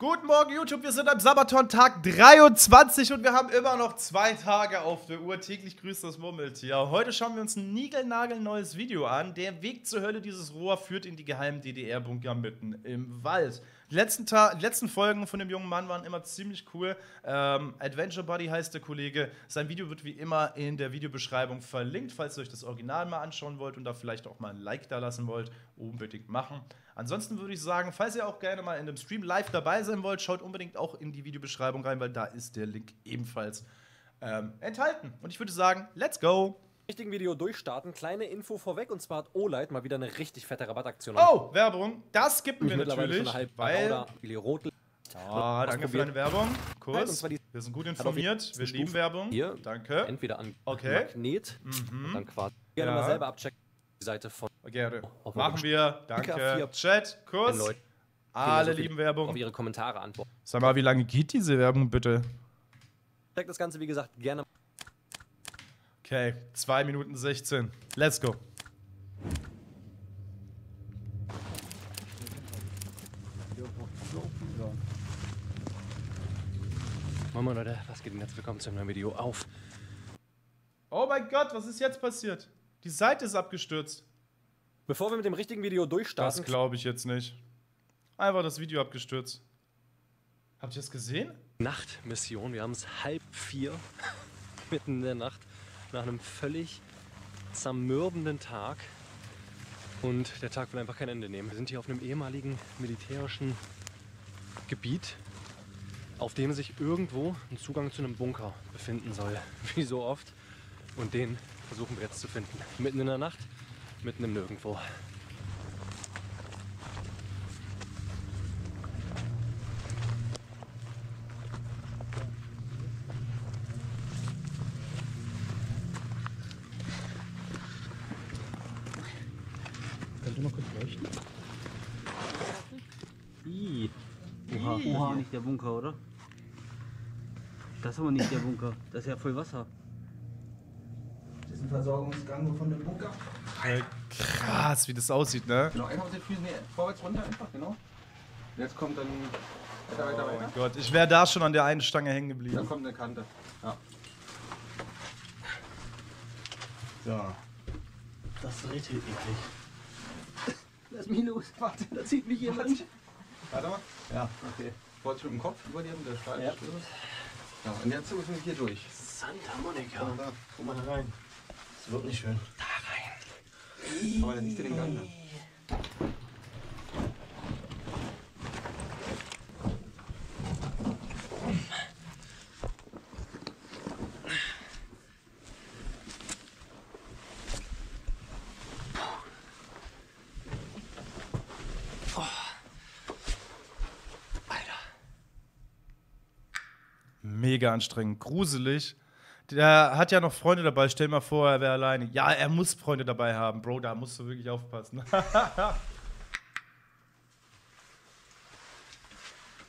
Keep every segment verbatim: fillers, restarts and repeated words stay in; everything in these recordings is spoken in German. Guten Morgen, YouTube. Wir sind am Sabaton Tag dreiundzwanzig und wir haben immer noch zwei Tage auf der Uhr. Täglich grüßt das Murmeltier. Heute schauen wir uns ein niegelnagelneues Video an. Der Weg zur Hölle, dieses Rohr führt in die geheimen D D R-Bunker mitten im Wald. Die letzten, die letzten Folgen von dem jungen Mann waren immer ziemlich cool. Ähm, Adventure Buddy heißt der Kollege. Sein Video wird wie immer in der Videobeschreibung verlinkt, falls ihr euch das Original mal anschauen wollt und da vielleicht auch mal ein Like da lassen wollt. Unbedingt machen. Ansonsten würde ich sagen, falls ihr auch gerne mal in dem Stream live dabei sein wollt, schaut unbedingt auch in die Videobeschreibung rein, weil da ist der Link ebenfalls ähm, enthalten. Und ich würde sagen, let's go! Richtigen Video durchstarten. Kleine Info vorweg, und zwar hat Olaid mal wieder eine richtig fette Rabattaktion. Oh, Werbung. Das skippen wir natürlich, weil... Ah, danke für deine Werbung. Kurs. Wir sind gut informiert. Wir lieben Werbung. Hier. Danke. Entweder an Magnet. Mhm. Dann quasi. Gerne mal selber abchecken. Die Seite von... Gerne. Machen wir. Danke. Chat. Kurs. Alle lieben Werbung. Auf ihre Kommentare antworten. Sag mal, wie lange geht diese Werbung, bitte? Checkt das Ganze, wie gesagt, gerne... Okay, zwei Minuten sechzehn. Let's go. Moin Leute, was geht denn jetzt? Willkommen zu einem neuen Video auf. Oh mein Gott, was ist jetzt passiert? Die Seite ist abgestürzt. Bevor wir mit dem richtigen Video durchstarten... Das glaube ich jetzt nicht. Einfach das Video abgestürzt. Habt ihr das gesehen? Nachtmission, wir haben es halb vier. Mitten in der Nacht. Nach einem völlig zermürbenden Tag, und der Tag will einfach kein Ende nehmen. Wir sind hier auf einem ehemaligen militärischen Gebiet, auf dem sich irgendwo ein Zugang zu einem Bunker befinden soll, wie so oft, und den versuchen wir jetzt zu finden. Mitten in der Nacht, mitten im Nirgendwo. Der Bunker, oder? Das ist aber nicht der Bunker. Das ist ja voll Wasser. Das ist ein Versorgungsgang von dem Bunker. Alter, krass, wie das aussieht, ne? Genau, einfach auf den Füßen, nee, vorwärts runter einfach, genau. Jetzt kommt dann weiter, weiter, weiter. Oh mein Gott, ich wäre da schon an der einen Stange hängen geblieben. Da kommt eine Kante. Ja. So. Das ist richtig eklig. Lass mich los. Warte, da zieht mich jemand. Warte mal. Ja, okay. Wollte schon im Kopf über dir der Stein. Ja. Ja, und jetzt müssen wir hier durch. Santa Monica. Guck mal da, guck mal da rein. Das wird nicht schön. Da rein. Aber dann siehst du den Gang. Mega anstrengend, gruselig. Der hat ja noch Freunde dabei, stell mal vor, er wäre alleine. Ja, er muss Freunde dabei haben, Bro, da musst du wirklich aufpassen.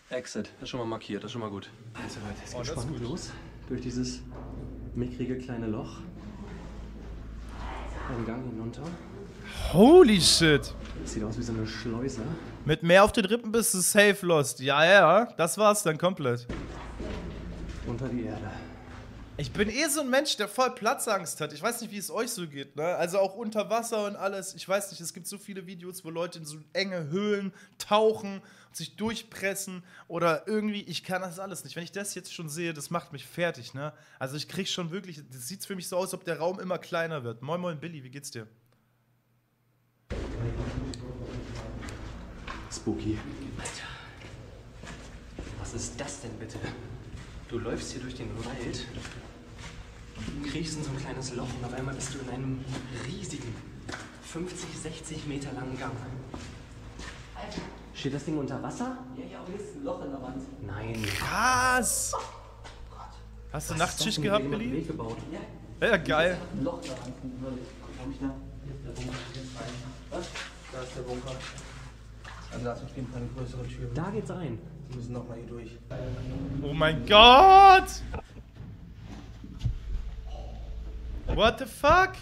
Exit, das ist schon mal markiert, das ist schon mal gut. Also Leute, es geht oh, spannend gut. los durch dieses mickrige kleine Loch. Ein Gang hinunter. Holy shit! Das sieht aus wie so eine Schleuse. Mit mehr auf den Rippen bist du safe lost. Ja, ja, das war's dann komplett. Unter die Erde. Ich bin eh so ein Mensch, der voll Platzangst hat. Ich weiß nicht, wie es euch so geht, ne? Also auch unter Wasser und alles. Ich weiß nicht, es gibt so viele Videos, wo Leute in so enge Höhlen tauchen, sich durchpressen oder irgendwie, ich kann das alles nicht. Wenn ich das jetzt schon sehe, das macht mich fertig, ne? Also ich krieg schon wirklich, das sieht für mich so aus, als ob der Raum immer kleiner wird. Moin Moin Billy, wie geht's dir? Spooky. Alter. Was ist das denn bitte? Du läufst hier durch den Wald, kriechst in so ein kleines Loch und auf einmal bist du in einem riesigen, fünfzig, sechzig Meter langen Gang. Alter. Steht das Ding unter Wasser? Ja, ja, hier ist ein Loch in der Wand. Nein. Krass! Oh Gott. Hast du Nachtschicht gehabt, Billy? Ja. Ja, geil. Ein Loch in der Wand. Komm ich da? Hier ist der Bunker. Was? Da ist der Bunker. Also da ist auf jeden Fall eine größere Tür. Da geht's rein. Wir müssen nochmal hier durch. Oh mein Gott! What the fuck?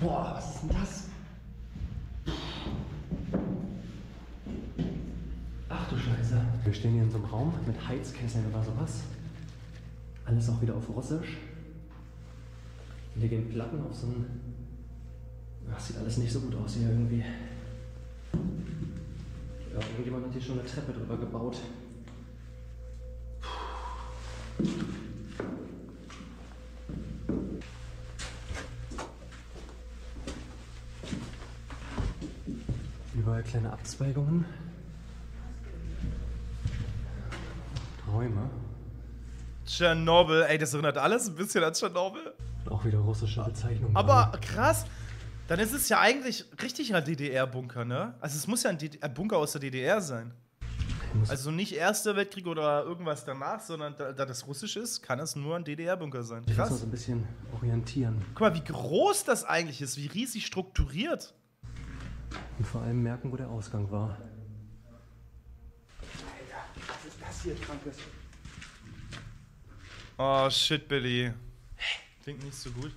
Boah, was ist denn das? Wir stehen hier in so einem Raum mit Heizkesseln oder sowas. Alles auch wieder auf Russisch. Und hier gehen Platten auf so ein... Das sieht alles nicht so gut aus hier irgendwie. Ja, irgendjemand hat hier schon eine Treppe drüber gebaut. Überall kleine Abzweigungen. Räume. Tschernobyl, ey, das erinnert alles ein bisschen an Tschernobyl. Auch wieder russische Bezeichnungen. Aber an. Krass, dann ist es ja eigentlich richtig ein D D R-Bunker, ne? Also es muss ja ein D D R-Bunker aus der D D R sein. Also nicht Erster Weltkrieg oder irgendwas danach, sondern da, da das russisch ist, kann es nur ein D D R-Bunker sein. Krass. Ich muss uns ein bisschen orientieren. Guck mal, wie groß das eigentlich ist, wie riesig strukturiert. Und vor allem merken, wo der Ausgang war. Alter, was ist das hier, Krankes? Oh, shit, Billy. Klingt nicht so gut.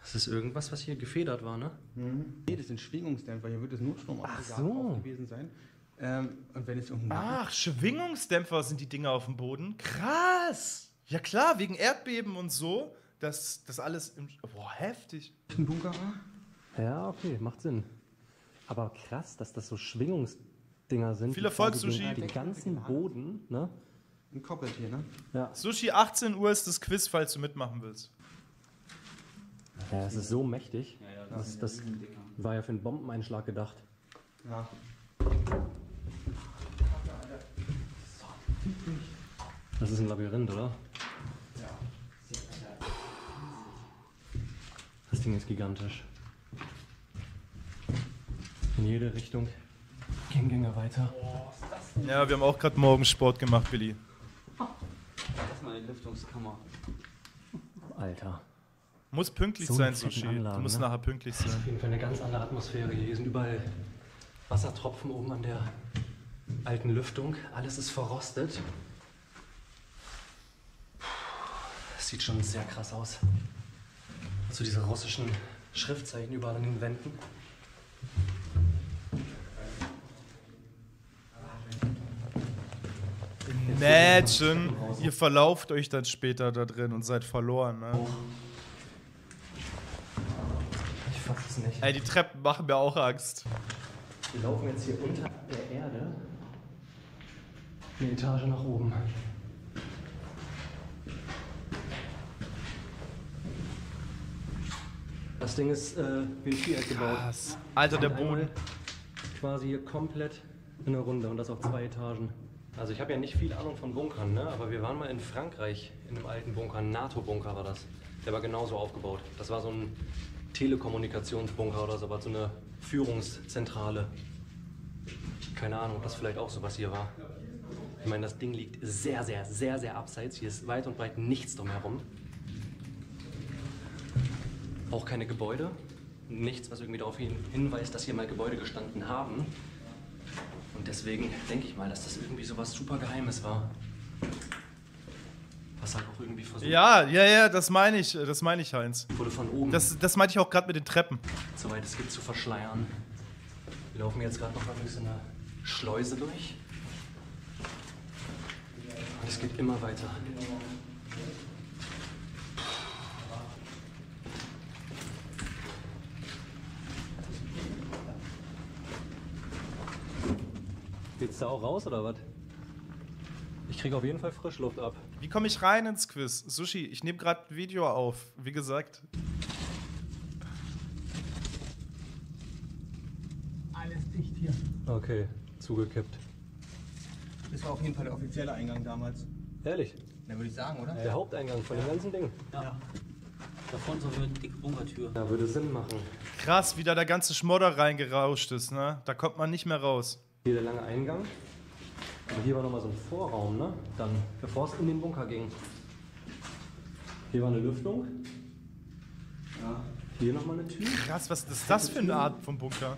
Das ist irgendwas, was hier gefedert war, ne? Mhm. Nee, das sind Schwingungsdämpfer. Hier wird es Notstrom so. gewesen sein. Ähm, und wenn es irgendein Ach, Schwingungsdämpfer sind die Dinger auf dem Boden. Krass! Ja klar, wegen Erdbeben und so. Das, das alles... Im Boah, heftig. Ein Bunker war? Ja, okay, macht Sinn. Aber krass, dass das so Schwingungsdinger sind. Viel Erfolg, Sushi. Den ganzen Boden, ne? Ein Koppelt hier, ne? Ja. Sushi, achtzehn Uhr ist das Quiz, falls du mitmachen willst. Ja, es ist so mächtig. Ja, ja, das das, das war ja für einen Bombeneinschlag gedacht. Ja. Das ist ein Labyrinth, oder? Ja. Das Ding ist gigantisch. In jede Richtung. Gänge weiter. Ja, wir haben auch gerade morgens Sport gemacht, Billy. Das ist meine Lüftungskammer. Alter. Muss pünktlich so sein, Sushi. Anlagen, du musst ne? nachher pünktlich sein. Das ist auf jeden Fall eine ganz andere Atmosphäre. Hier sind überall Wassertropfen oben an der alten Lüftung. Alles ist verrostet. Das sieht schon sehr krass aus. Also diese russischen Schriftzeichen überall an den Wänden. Imagine, ihr verlauft euch dann später da drin und seid verloren, ne? Oh. Nicht. Ey, die Treppen machen mir auch Angst. Wir laufen jetzt hier unter der Erde eine Etage nach oben. Das Ding ist äh, wie ein Viereck gebaut. Alter, der Boden. Quasi hier komplett in der Runde und das auf zwei Etagen. Also ich habe ja nicht viel Ahnung von Bunkern, ne? Aber wir waren mal in Frankreich in einem alten Bunker, ein NATO-Bunker war das. Der war genauso aufgebaut. Das war so ein Telekommunikationsbunker oder so, aber so eine Führungszentrale. Keine Ahnung, ob das vielleicht auch sowas hier war. Ich meine, das Ding liegt sehr, sehr, sehr, sehr abseits. Hier ist weit und breit nichts drumherum. Auch keine Gebäude. Nichts, was irgendwie darauf hinweist, dass hier mal Gebäude gestanden haben. Und deswegen denke ich mal, dass das irgendwie sowas super Geheimes war. Was halt auch irgendwie versucht. Ja, ja, ja, das meine ich, das meine ich, Heinz. Wurde von oben. Das, das meinte ich auch gerade mit den Treppen. Soweit es gibt zu verschleiern. Wir laufen jetzt gerade noch mal durch so eine Schleuse durch. Und es geht immer weiter. Geht's da auch raus oder was? Ich kriege auf jeden Fall Frischluft ab. Wie komme ich rein ins Quiz? Sushi, ich nehme gerade ein Video auf, wie gesagt. Alles dicht hier. Okay, zugekippt. Das war auf jeden Fall der offizielle Eingang damals. Ehrlich? Dann würde ich sagen, oder? Der Haupteingang von ja. dem ganzen Ding. Ja. ja. Davon so eine dicke Bunkertür. Da würde Sinn machen. Krass, wie da der ganze Schmodder reingerauscht ist, ne? Da kommt man nicht mehr raus. Hier der lange Eingang. Aber hier war nochmal so ein Vorraum, ne? Dann, bevor es in den Bunker ging. Hier war eine Lüftung. Ja. Hier nochmal eine Tür. Krass, was ist das für eine Art von Bunker?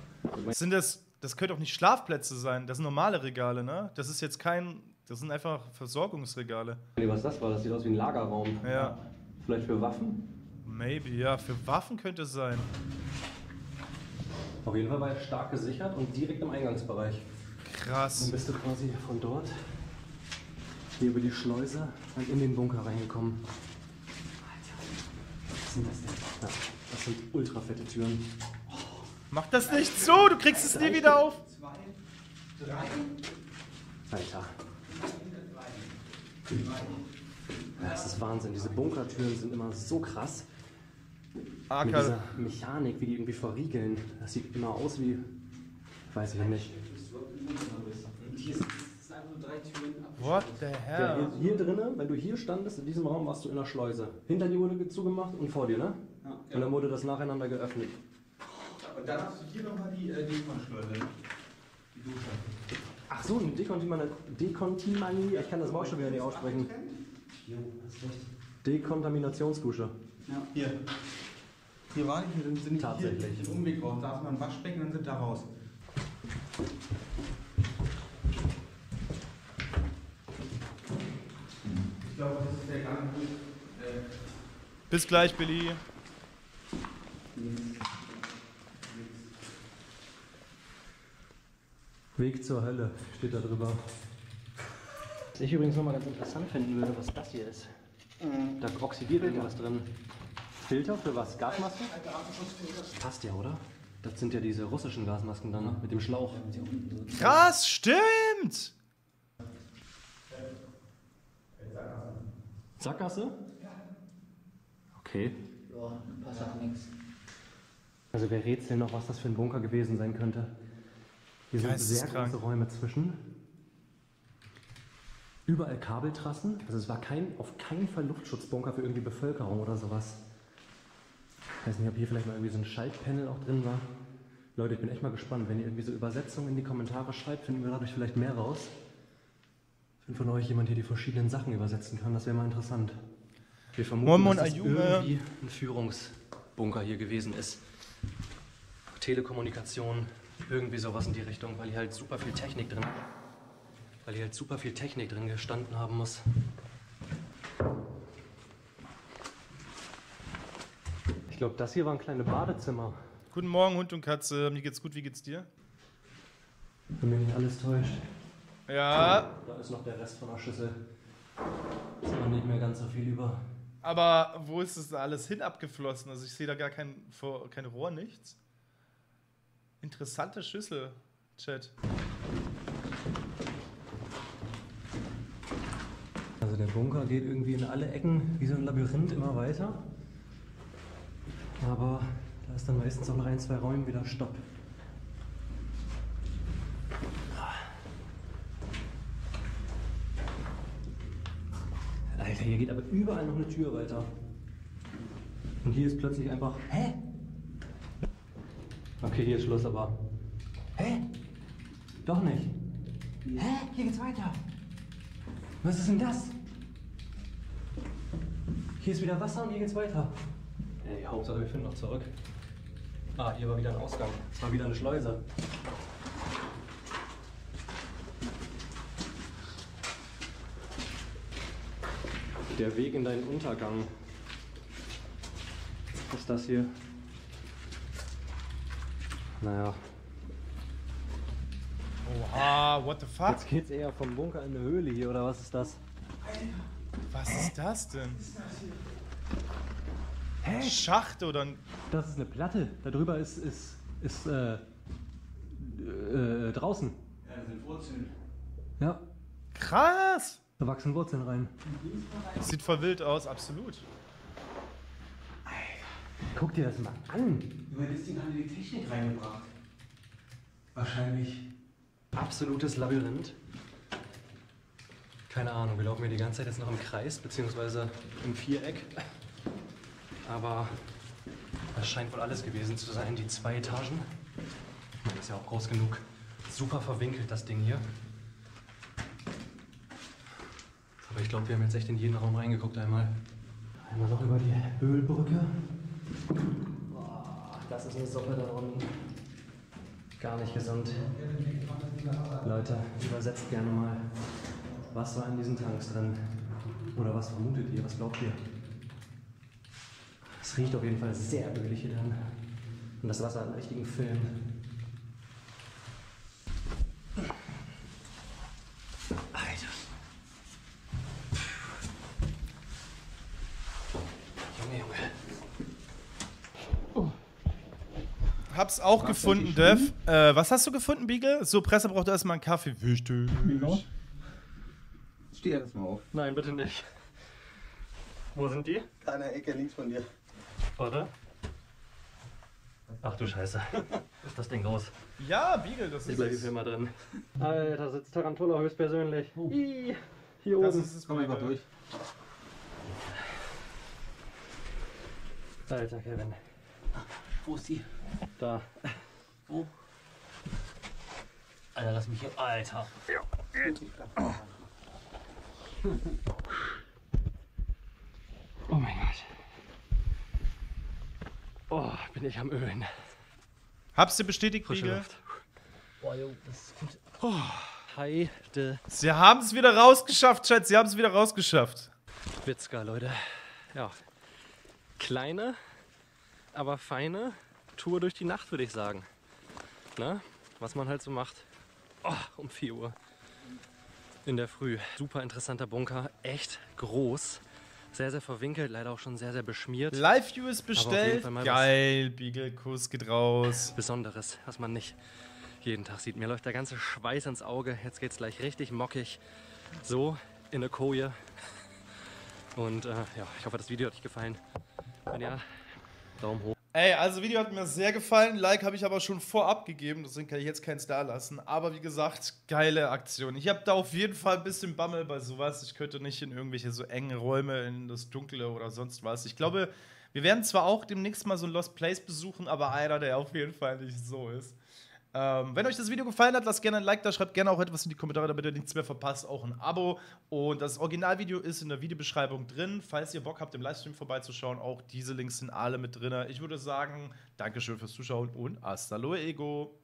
Sind das, das könnte auch nicht Schlafplätze sein, das sind normale Regale, ne? Das ist jetzt kein, das sind einfach Versorgungsregale. Nee, was das war, das sieht aus wie ein Lagerraum. Ja. Vielleicht für Waffen? Maybe, ja, für Waffen könnte es sein. Auf jeden Fall war er stark gesichert und direkt im Eingangsbereich. Krass. Dann bist du quasi von dort hier über die Schleuse halt in den Bunker reingekommen. Alter, was sind das denn? Das, das sind ultra fette Türen. Oh. Mach das nicht so, du kriegst es nie wieder auf. Zwei, drei. Alter. Das ist Wahnsinn, diese Bunkertüren sind immer so krass. Arke. Mit dieser Mechanik, wie die irgendwie verriegeln. Das sieht immer aus wie... Weiß ich nicht. What the hell? Ja, hier, hier drinnen, wenn du hier standest, in diesem Raum warst du in der Schleuse. Hinter dir wurde zugemacht und vor dir, ne? Ja, ja. Und dann wurde das nacheinander geöffnet. Und dann hast du hier nochmal die äh, Dekonschleuse. Die Dusche. Ach so, eine Dekontimanie. Ich kann das Wort schon wieder nicht aussprechen. Ja, das ist recht. Dekontaminationsdusche. Ja. Hier. Hier war ich, dann sind tatsächlich hier den Umweg raus. Da ist man ein Waschbecken, dann sind da raus. Ich glaube, das ist der Gang. Äh Bis gleich, Billy. Weg zur Hölle steht da drüber. Was ich übrigens nochmal ganz interessant finden würde, was das hier ist. Da oxidiert irgendwas drin. Filter für was? Gasmasken? Passt ja, oder? Das sind ja diese russischen Gasmasken dann mit dem Schlauch. Krass, stimmt! Sackgasse? Okay. Ja, passt nichts. Also wir rätseln noch, was das für ein Bunker gewesen sein könnte. Hier sind sehr große Räume zwischen. Überall Kabeltrassen. Also es war kein, auf keinen Fall Luftschutzbunker für irgendwie Bevölkerung oder sowas. Ich weiß nicht, ob hier vielleicht mal irgendwie so ein Schaltpanel auch drin war. Leute, ich bin echt mal gespannt. Wenn ihr irgendwie so Übersetzungen in die Kommentare schreibt, finden wir dadurch vielleicht mehr raus. Wenn von euch jemand hier die verschiedenen Sachen übersetzen kann, das wäre mal interessant. Wir vermuten, dass das irgendwie ein Führungsbunker hier gewesen ist. Telekommunikation, irgendwie sowas in die Richtung, weil hier halt super viel Technik drin ist. Weil hier halt super viel Technik drin gestanden haben muss. Ich glaube, das hier waren kleine Badezimmer. Guten Morgen, Hund und Katze. Mir geht's gut, wie geht's dir? Wenn mich nicht alles täuscht. Ja. Da ist noch der Rest von der Schüssel. Ist aber nicht mehr ganz so viel über. Aber wo ist das alles hin abgeflossen? Also ich sehe da gar kein, kein Rohr, nichts. Interessante Schüssel, Chat. Der Bunker geht irgendwie in alle Ecken wie so ein Labyrinth immer weiter. Aber da ist dann meistens auch nach ein, zwei Räumen wieder Stopp. Alter, hier geht aber überall noch eine Tür weiter. Und hier ist plötzlich einfach. Hä? Okay, hier ist Schluss, aber. Hä? Doch nicht. Hä? Hier geht's weiter. Was ist denn das? Hier ist wieder Wasser und hier geht's weiter. Ey, Hauptsache wir finden noch zurück. Ah, hier war wieder ein Ausgang. Es war wieder eine Schleuse. Der Weg in deinen Untergang. Was ist das hier? Naja. Oha, what the fuck? Jetzt geht's eher vom Bunker in eine Höhle hier, oder was ist das? Was ist das denn? Hä? Schacht oder ein... Das ist eine Platte. Da drüber ist, ist, ist, äh, äh, draußen. Ja, das sind Wurzeln. Ja. Krass! Da wachsen Wurzeln rein. Sieht voll wild aus, absolut. Alter, guck dir das mal an. Über das Ding haben wir die Technik reingebracht. Wahrscheinlich. Absolutes Labyrinth. Keine Ahnung, wir laufen hier die ganze Zeit jetzt noch im Kreis, beziehungsweise im Viereck. Aber das scheint wohl alles gewesen zu sein, die zwei Etagen. Das ist ja auch groß genug. Super verwinkelt, das Ding hier. Aber ich glaube, wir haben jetzt echt in jeden Raum reingeguckt einmal. Einmal noch über die Ölbrücke. Boah, das ist eine Suppe da unten. Gar nicht gesund. Leute, übersetzt gerne mal, was war in diesen Tanks drin? Oder was vermutet ihr? Was glaubt ihr? Es riecht auf jeden Fall sehr ölig hier drin. Und das Wasser hat einen richtigen Film. hab's auch was gefunden, Dev. Äh, was hast du gefunden, Beagle? So, Presse braucht erstmal einen Kaffee. Wichtig. Steh erstmal auf. Nein, bitte nicht. Wo sind die? Kleiner Ecke links von dir. Warte. Ach du Scheiße. Ist das Ding groß? Ja, Beagle, das ist. Ich bleib hier mal drin. Alter, sitzt Tarantula höchstpersönlich. Oh. Ii, hier das oben. Komm einfach durch. Alter, Kevin. Wo ist die? Da. Wo? Alter, lass mich hier. Alter. Ja. Oh mein Gott. Oh, bin ich am Ölen. Hab's dir bestätigt, Beagle? Boah, jo, das ist gut. Oh. Heide. Sie haben es wieder rausgeschafft, Schatz. Sie haben es wieder rausgeschafft. Witzka, Leute. Ja. Kleine, aber feine Tour durch die Nacht, würde ich sagen. Ne? Was man halt so macht. Oh, um vier Uhr in der Früh. Super interessanter Bunker. Echt groß. Sehr, sehr verwinkelt. Leider auch schon sehr, sehr beschmiert. Live-View ist bestellt. Geil, Beagle-Kuss geht raus. Besonderes, was man nicht jeden Tag sieht. Mir läuft der ganze Schweiß ins Auge. Jetzt geht's gleich richtig mockig. So in eine Koje. Und äh, ja, ich hoffe, das Video hat euch gefallen. Wenn ja, Daumen hoch. Ey, also Video hat mir sehr gefallen. Like habe ich aber schon vorab gegeben, deswegen kann ich jetzt keins da lassen. Aber wie gesagt, geile Aktion. Ich habe da auf jeden Fall ein bisschen Bammel bei sowas. Ich könnte nicht in irgendwelche so engen Räume, in das Dunkle oder sonst was. Ich glaube, wir werden zwar auch demnächst mal so ein Lost Place besuchen, aber einer, der auf jeden Fall nicht so ist. Ähm, wenn euch das Video gefallen hat, lasst gerne ein Like da, schreibt gerne auch etwas in die Kommentare, damit ihr nichts mehr verpasst, auch ein Abo. Und das Originalvideo ist in der Videobeschreibung drin. Falls ihr Bock habt, im Livestream vorbeizuschauen, auch diese Links sind alle mit drin. Ich würde sagen, Dankeschön fürs Zuschauen und hasta luego.